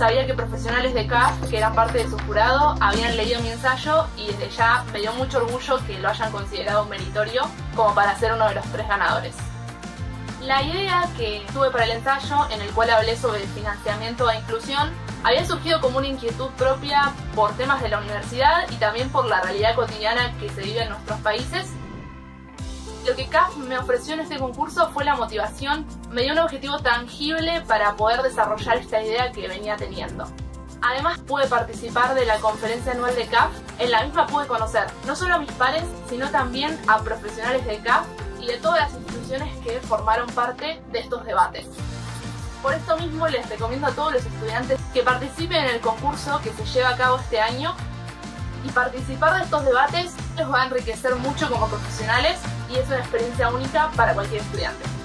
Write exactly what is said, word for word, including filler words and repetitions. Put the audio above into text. Sabía que profesionales de C A F, que eran parte de su jurado, habían leído mi ensayo y desde ya me dio mucho orgullo que lo hayan considerado meritorio como para ser uno de los tres ganadores. La idea que tuve para el ensayo, en el cual hablé sobre financiamiento e inclusión, había surgido como una inquietud propia por temas de la universidad y también por la realidad cotidiana que se vive en nuestros países. Lo que C A F me ofreció en este concurso fue la motivación, me dio un objetivo tangible para poder desarrollar esta idea que venía teniendo. Además pude participar de la conferencia anual de C A F, en la misma pude conocer no solo a mis pares, sino también a profesionales de C A F y de todas las instituciones que formaron parte de estos debates. Por esto mismo les recomiendo a todos los estudiantes que participen en el concurso que se lleva a cabo este año, y participar de estos debates les va a enriquecer mucho como profesionales y es una experiencia única para cualquier estudiante.